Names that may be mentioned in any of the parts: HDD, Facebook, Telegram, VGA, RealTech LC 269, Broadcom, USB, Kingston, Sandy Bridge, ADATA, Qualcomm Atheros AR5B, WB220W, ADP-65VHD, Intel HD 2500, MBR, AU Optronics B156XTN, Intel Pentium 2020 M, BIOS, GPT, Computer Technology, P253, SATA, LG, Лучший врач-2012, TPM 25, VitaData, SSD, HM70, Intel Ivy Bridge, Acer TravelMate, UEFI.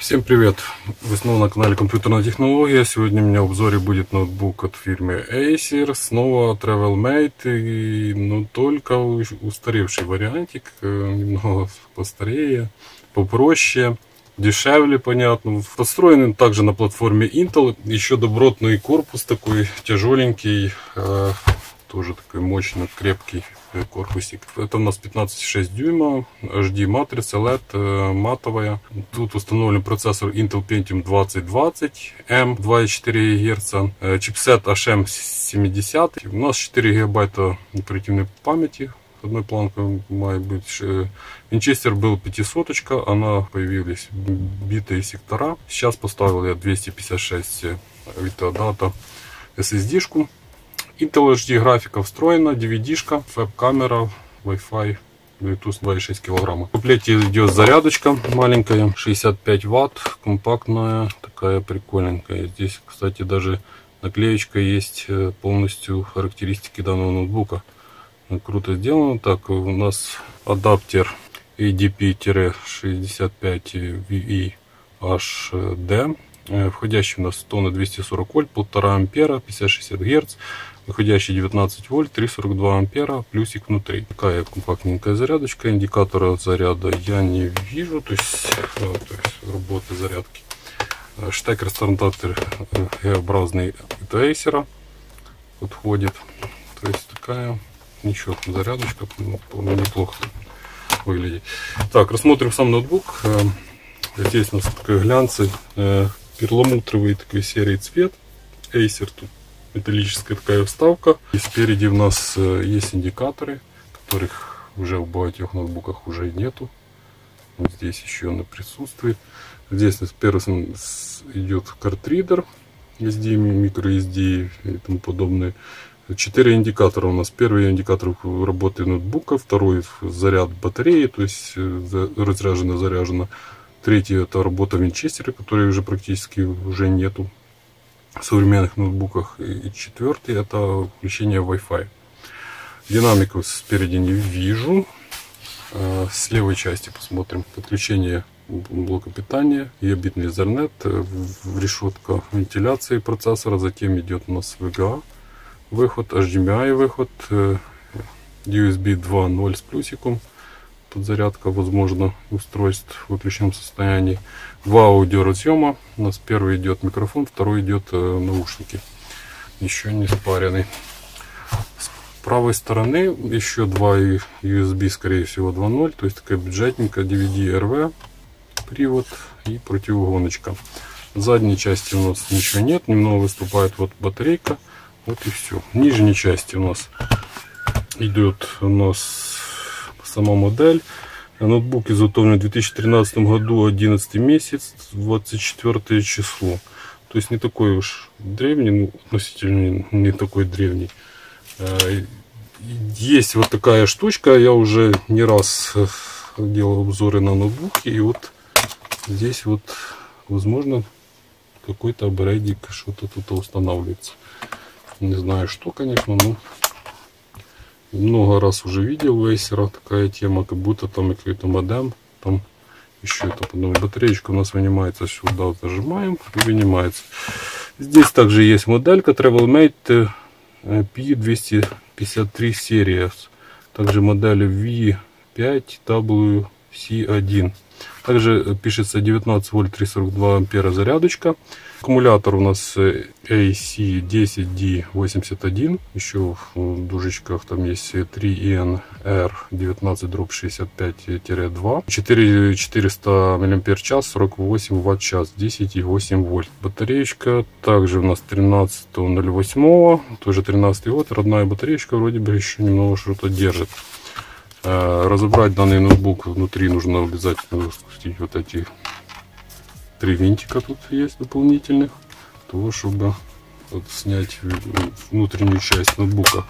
Всем привет! Вы снова на канале Компьютерная технология. Сегодня у меня в обзоре будет ноутбук от фирмы Acer, снова TravelMate, но только устаревший вариантик, немного постарее, попроще, дешевле, понятно. Построен также на платформе Intel, еще добротный корпус такой тяжеленький, тоже такой мощный, крепкий корпусик. Это у нас 15,6 дюйма, HD матрица, LED, матовая. Тут установлен процессор Intel Pentium 2020 M, 2,4 ГГц, чипсет HM70. У нас 4 гигабайта оперативной памяти. Одной планкой має бути. Винчестер был 500-очка, она появились битые сектора. Сейчас поставил я 256 VitaData SSD-шку. Intel HD графика встроена, DVD-шка, веб-камера, Wi-Fi, Bluetooth 2,6 кг. В комплекте идет зарядочка маленькая, 65 Вт, компактная, такая прикольненькая. Здесь, кстати, даже наклеечка есть полностью характеристики данного ноутбука. Круто сделано. Так, у нас адаптер ADP-65VHD. Входящий у нас 100 на 240 вольт, 1,5 ампера, 50-60 Гц. Выходящий 19 вольт, 3,42 ампера, плюсик внутри. Такая компактненькая зарядочка. Индикатора заряда я не вижу, то есть работы зарядки. Штекер стандартный Г-образный от Acer подходит. То есть такая, ничего, зарядочка неплохо выглядит. Так, рассмотрим сам ноутбук. Здесь у нас такой глянцевый, перламутровый такой серый цвет. Acer, тут металлическая такая вставка. И спереди у нас есть индикаторы, которых уже в багатьох ноутбуках уже нету. Вот здесь еще она присутствует. Здесь у нас первым идет картридер, SD, microSD и тому подобное. 4 индикатора у нас. Первый индикатор работы ноутбука, второй заряд батареи, то есть разряжено, заряжено. Третий — это работа винчестера, которой уже практически уже нету в современных ноутбуках. И четвертый — это включение Wi-Fi. Динамику спереди не вижу. С левой части посмотрим. Подключение блока питания, гигабитный Ethernet, решетка вентиляции процессора. Затем идет у нас VGA выход, HDMI выход, USB 2.0 с плюсиком. Подзарядка, возможно, устройств в выключенном состоянии. Два аудиоразъема. У нас первый идет микрофон, второй идет наушники. Еще не спаренный. С правой стороны еще два USB, скорее всего, 2.0. То есть такая бюджетненькая DVD-RV привод и противогоночка. В задней части у нас ничего нет. Немного выступает вот батарейка. Вот и все. В нижней части у нас идет сама модель. Ноутбук изготовлен в 2013 году, 11 месяц, 24 число. То есть не такой уж древний, ну, относительно не такой древний. Есть вот такая штучка. Я уже не раз делал обзоры на ноутбуки. И вот здесь вот, возможно, какой-то апгрейдик, что-то тут устанавливается. Не знаю что, конечно, но... Много раз уже видел у Acer такая тема, как будто там какой-то модем, там еще это потом. Батареечка у нас вынимается сюда, зажимаем и вынимается. Здесь также есть моделька TravelMate P253 серия, также модели V5WC1. Также пишется 19 вольт 3,42 ампера зарядочка. Аккумулятор у нас AC10D81. Еще в дужечках там есть 3ENR19-65-2. 4400 мАч, 48 Вт/ч, 10,8 вольт. Батареечка также у нас 13.08. Тоже 13 Вт. Родная батареечка вроде бы еще немного что-то держит. Разобрать данный ноутбук внутри нужно обязательно спустить вот эти три винтика, тут есть дополнительных, того, чтобы снять внутреннюю часть ноутбука.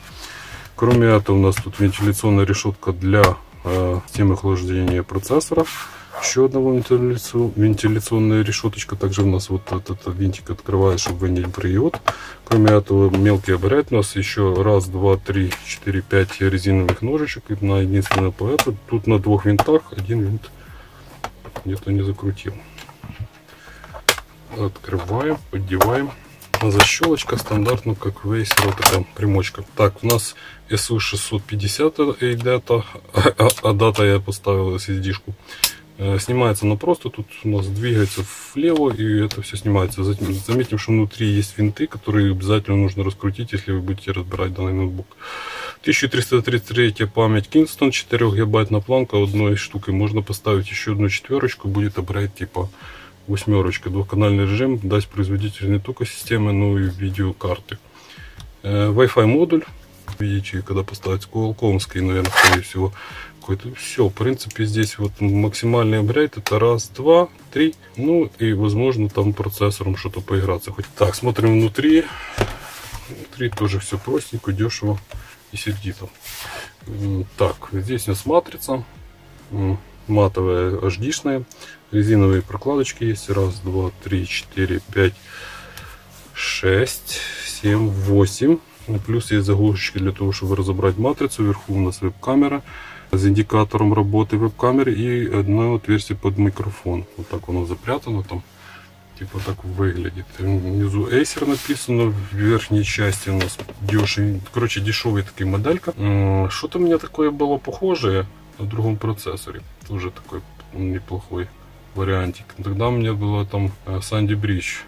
Кроме этого у нас тут вентиляционная решетка для системы охлаждения процессора. Еще одного вентиляционная решеточка. Также у нас вот этот винтик открывает, чтобы не приет. Кроме этого мелкий оборот. У нас еще 1, 2, 3, 4, 5 резиновых ножичек. На единственное поэтому. Тут на двух винтах один винт где-то не закрутил. открываем, поддеваем. Защелочка стандартная, как в Acer, вот такая примочка. Так, у нас SU650 ADATA, я поставил SSD-шку. Снимается она просто, тут у нас двигается влево, и это все снимается. Заметим, что внутри есть винты, которые обязательно нужно раскрутить, если вы будете разбирать данный ноутбук. 1333 память Kingston, 4 гигабайтная планка одной штукой. Можно поставить еще одну четверочку, будет апгрейд типа восьмерочка. Двухканальный режим, даст производитель не только системы, но и видеокарты. Wi-Fi модуль. Видите, когда поставить Qualcomm'ский, наверное, скорее всего, какой-то. Все, в принципе, здесь вот максимальный апгрейд, это раз, два, три, ну и, возможно, там процессором что-то поиграться. Хоть так, смотрим внутри. Внутри тоже все простенько, дешево и сердито. Так, здесь у нас матрица, матовая HD-шная, резиновые прокладочки есть, раз, два, три, четыре, пять, шесть, семь, восемь. Плюс есть заглушечки для того, чтобы разобрать матрицу. Вверху у нас веб-камера с индикатором работы веб-камеры и одно отверстие под микрофон. Вот так оно запрятано там. Типа так выглядит. Внизу Acer написано, в верхней части у нас дешевый, короче, дешевая такая моделька. Что-то у меня такое было похожее на другом процессоре. Тоже такой неплохой вариантик. Тогда у меня была там Sandy Bridge.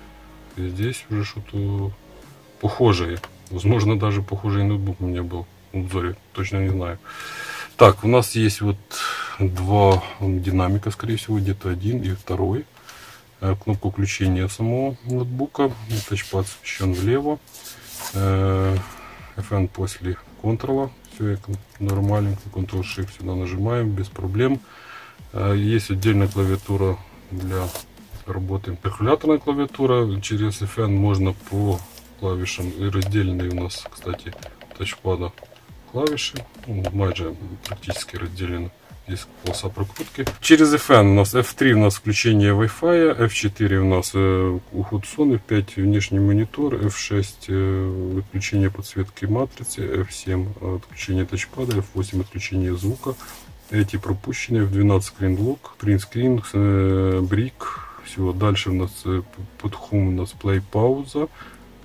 И здесь уже что-то похожее. Возможно, даже похожий ноутбук у меня был в обзоре, точно не знаю. Так, у нас есть вот два динамика, скорее всего, где-то один и второй. Кнопка включения самого ноутбука. Тачпад смещен влево. FN после контрола. Все это нормальненько. Ctrl-Shift сюда нажимаем, без проблем. Есть отдельная клавиатура для работы. Перкуляторная клавиатура. Через FN можно по клавишам, и раздельные у нас, кстати, тачпада клавиши, ну, майже практически разделены, здесь полоса прокрутки. Через FN у нас F3 у нас включение Wi-Fi, F4 у нас уход в сон, F5 внешний монитор, F6 отключение подсветки матрицы, F7 отключение тачпада, F8 отключение звука, эти пропущенные, F12 скринлок, принтскрин, брик, всего. Дальше у нас под хум у нас play пауза,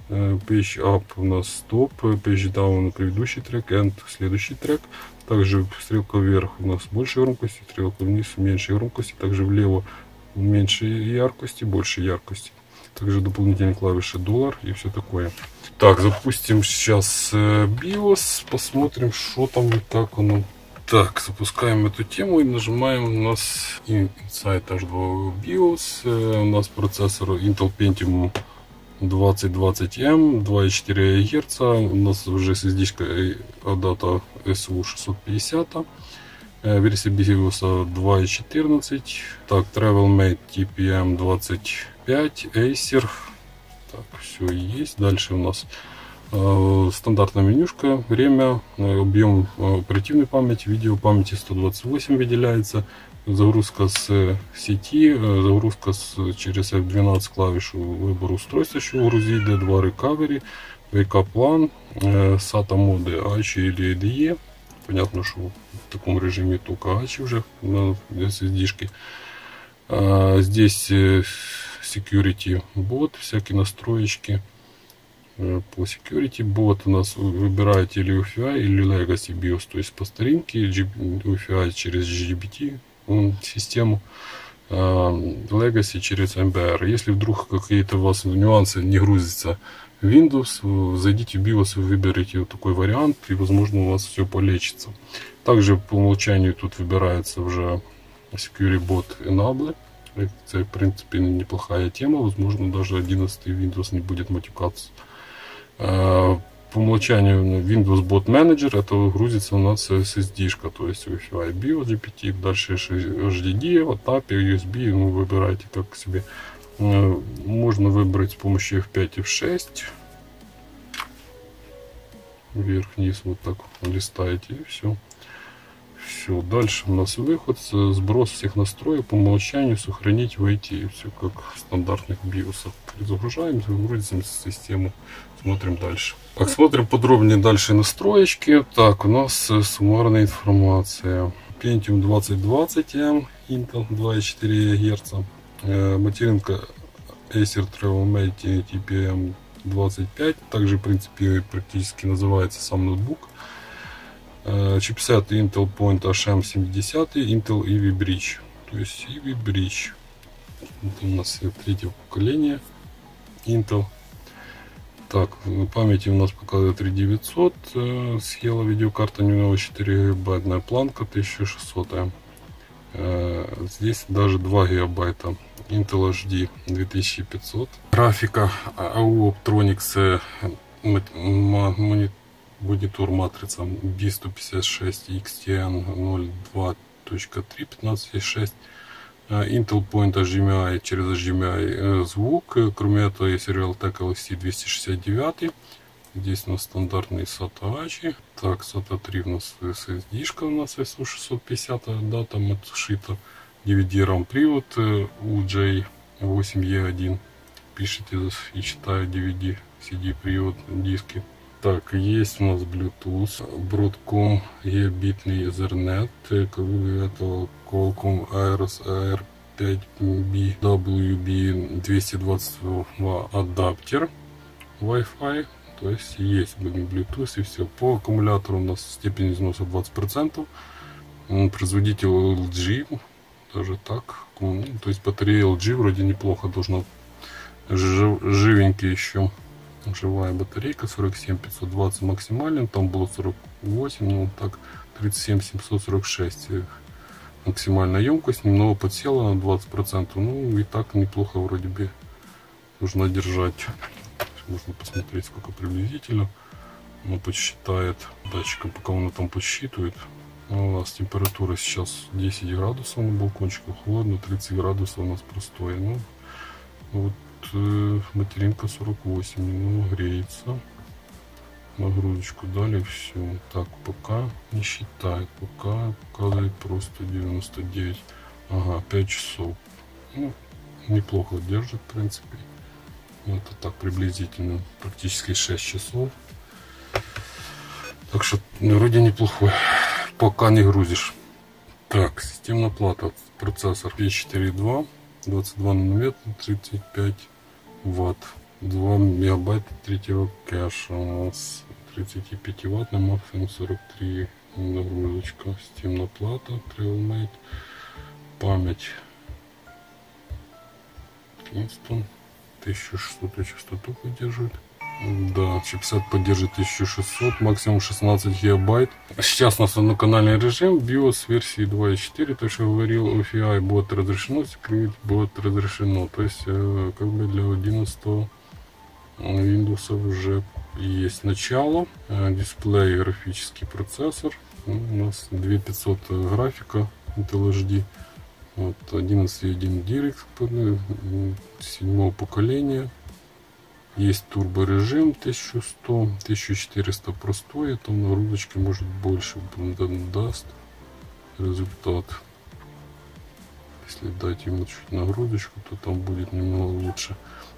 Page Up у нас стоп, Page Down предыдущий трек, End следующий трек. Также стрелка вверх у нас больше громкости, стрелка вниз меньше громкости, также влево меньше яркости, больше яркости. Также дополнительные клавиши доллар и все такое. Так, запустим сейчас BIOS, посмотрим, что там и как оно. Так, запускаем эту тему и нажимаем, у нас Inside H2 BIOS, у нас процессор Intel Pentium 2020 M, 2,4 Гц, у нас уже SSD ADATA SU650, версия BIOS 2.14, так, TravelMate TPM 25, Acer, так, все есть. Дальше у нас стандартная менюшка, время, объем оперативной памяти, видео памяти 128 выделяется, загрузка с сети, загрузка через F12 клавишу, выбор устройства еще грузить, D2 recovery, VK план, SATA моды ACI или ADE, понятно, что в таком режиме только ACI уже на SSD-шке. Здесь security bot, всякие настроечки. По security bot у нас выбираете или UEFI, или legacy BIOS, то есть по старинке, UEFI через GBT систему, legacy через MBR. Если вдруг какие-то у вас нюансы, не грузится Windows, зайдите в BIOS и выберите вот такой вариант, и возможно у вас все полечится. Также по умолчанию тут выбирается уже security bot enable. Это, в принципе, неплохая тема, возможно, даже 11 Windows не будет матюкаться. По умолчанию Windows Bot Manager, это грузится у нас SSD-шка, то есть Wi-Fi, BIOS, GPT, дальше HDD, ATAP, USB, ну, выбирайте как себе. Можно выбрать с помощью F5 и F6. Вверх-вниз вот так листаете и все. Все, дальше у нас выход, сброс всех настроек, по умолчанию сохранить, войти, и все как в стандартных биосах. Загружаем, загрузим систему, смотрим дальше. Так, смотрим подробнее дальше настроечки. Так, у нас суммарная информация. Pentium 2020 M, Intel 2,4 Гц, материнка Acer TravelMate TPM 25, также в принципе практически называется сам ноутбук. Чипсет Intel Point HM70, Intel Ivy Bridge. То есть Ivy Bridge. Это у нас третьего поколения Intel. Так, памяти у нас показывает 3900, съела видеокарта немного 4 гигабайтная планка 1600. Здесь даже 2 гигабайта. Intel HD 2500. Графика AU Optronics монитор матрица B156XTN 02.3 15.6. Intel Point HDMI через HDMI звук. Кроме этого есть RealTech LC 269. Здесь у нас стандартные SATA Ачи. Так, SATA 3 у нас SSD-шка у нас ISO 650, да, там отшита. DVD-RAM привод UJ8E1 пишет и читает DVD, CD привод, диски. Так, есть у нас Bluetooth, Broadcom, гигабитный Ethernet, это Qualcomm Atheros AR5B, WB220W адаптер, Wi-Fi, то есть Bluetooth и все. По аккумулятору у нас степень износа 20%, производитель LG, даже так, то есть батарея LG вроде неплохо должна, живенький еще. Живая батарейка 47520 максимально, там было 48, ну так 37746 максимальная емкость, немного подсела на 20%, ну и так неплохо вроде бы нужно держать. Можно посмотреть сколько приблизительно, он подсчитает датчиком, пока он там подсчитывает. У нас температура сейчас 10 градусов на балкончике, холодно, 30 градусов у нас простое, ну вот. Материнка 48, ну, греется, нагрузочку дали, все. Так, пока не считает, пока показывает просто 99, ага, 5 часов, ну, неплохо держит в принципе, это так приблизительно, практически 6 часов, так что вроде неплохой, пока не грузишь. Так, системная плата, процессор P4.2, 22 нанометр, 35 ватт, 2 мегабайта третьего кэша у нас 35 ватт на максимум 43 нагрузочка, системная плата TravelMate, память Kingston 1600 штук выдерживает, да, чипсет поддержит 1600, максимум 16 гигабайт. Сейчас у нас одноканальный режим BIOS версии 2.4, то что говорил, OFI будет разрешено, секрет будет разрешено, то есть как бы для 11 Windows уже есть начало, дисплей, графический процессор, у нас 2500 графика Intel HD, вот, 11.1 Direct 7 поколения. Есть турборежим 1100, 1400 простой, там нагрузочки может больше даст результат. Если дать ему чуть нагрузочку, то там будет немного лучше.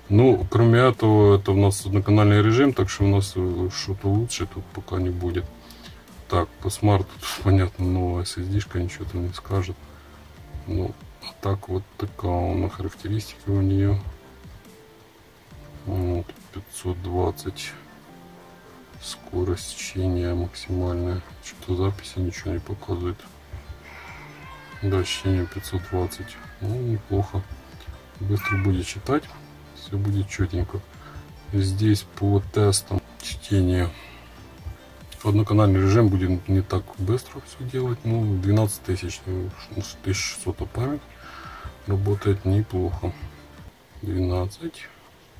Ну, кроме этого, это у нас одноканальный режим, так что у нас что-то лучше тут пока не будет. Так, по смарту, понятно, новая SSD-шка ничего там не скажет. Ну, а так вот такая характеристика у нее. 520 скорость чтения максимальная, что-то записи ничего не показывает, да, чтение 520, ну неплохо, быстро будет читать, все будет четенько. Здесь по тестам чтения одноканальный режим будет не так быстро все делать, ну 12000, 1600 память работает неплохо, 12.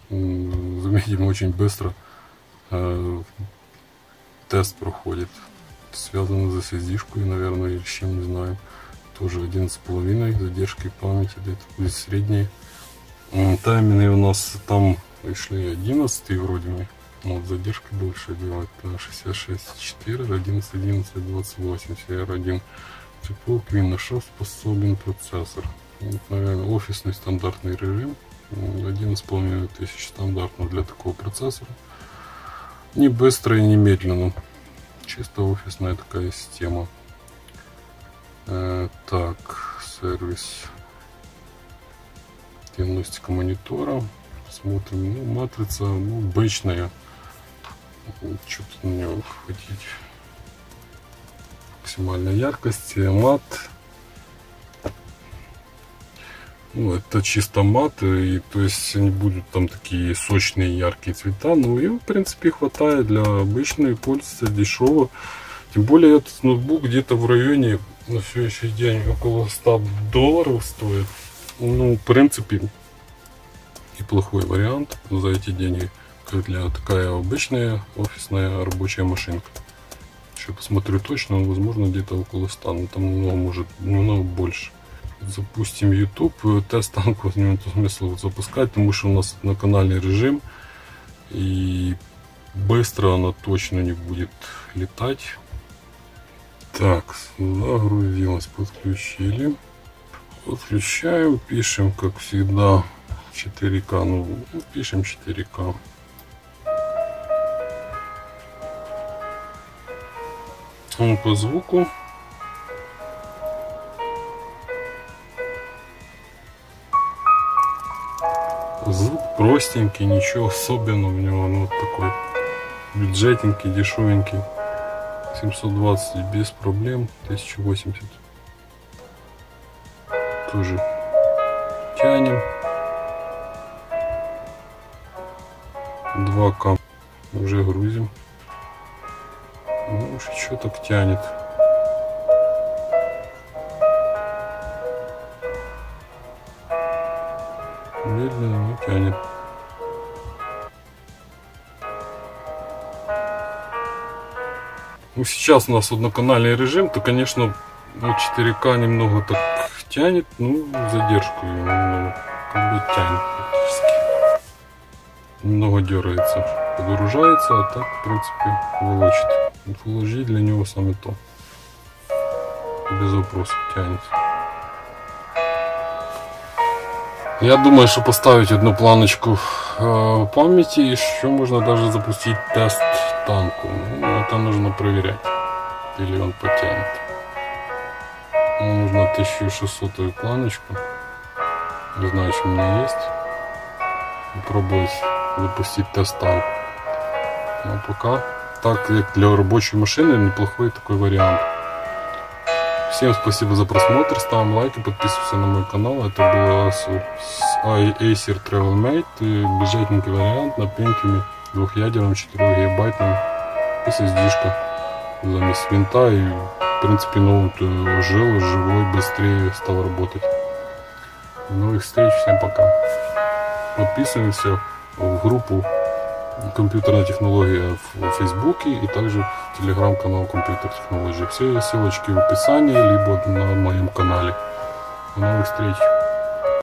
Заметим, очень быстро тест проходит, связано с SSD-шкой, наверное, или с чем, не знаю, тоже 11,5 задержки памяти, это средние. Тайминги у нас там шли 11 вроде, но вот задержки больше делать, 66,4, 11, 11, 28, CR1, тепло, Queen на 6 способен процессор, вот, наверное, офисный стандартный режим. 1500 стандартно для такого процессора, не быстро и не медленно, чисто офисная такая система. Так, сервис, диагностика монитора, Смотрим, ну, матрица, ну, бэчная. Вот, что-то на нее хватить. Максимальная яркость, мат. Ну, это чисто мат, и то есть не будут там такие сочные яркие цвета, но им в принципе хватает для обычной пользы, дешево. Тем более этот ноутбук где-то в районе на сегодняшний день около $100 стоит. Ну, в принципе, неплохой вариант за эти деньги, как для такая обычная офисная рабочая машинка. Еще посмотрю точно, возможно где-то около 100, но там много, может немного больше. Запустим YouTube, тест танков нет смысла запускать, потому что у нас одноканальный режим и быстро она точно не будет летать. Так, загрузилась, подключили, подключаем, пишем как всегда 4К, ну пишем 4К. Он по звуку. Звук простенький, ничего особенного у него, он вот такой бюджетненький, дешевенький. 720 без проблем, 1080. Тоже тянем. 2К уже грузим. Ну уж что так тянет. Медленно, но тянет. Ну, сейчас у нас одноканальный режим, то, конечно, 4К немного так тянет, ну, задержку его немного, как бы тянет практически. Немного дергается, погружается, а так, в принципе, волочит. Фулл-HD для него самое то. Без вопросов тянется. Я думаю, что поставить одну планочку памяти, еще можно даже запустить тест танку. Ну, это нужно проверять, или он потянет. Нужно 1600-ю планочку. Не знаю, что у меня есть. Попробую запустить тест танку. Но пока... Так, для рабочей машины неплохой такой вариант. Всем спасибо за просмотр, ставим лайки, подписываемся на мой канал. Это был Acer TravelMate, бюджетненький вариант на Pentium 2-ядерном 4 гигабайтном SSD-шка. Замес винта, и в принципе ноут жил, живой, быстрее стал работать. Новых встреч, всем пока. Подписываемся в группу Компьютерная технология в Фейсбуке и также телеграм-канал Computer Technology. Все ссылочки в описании, либо на моем канале. До новых встреч!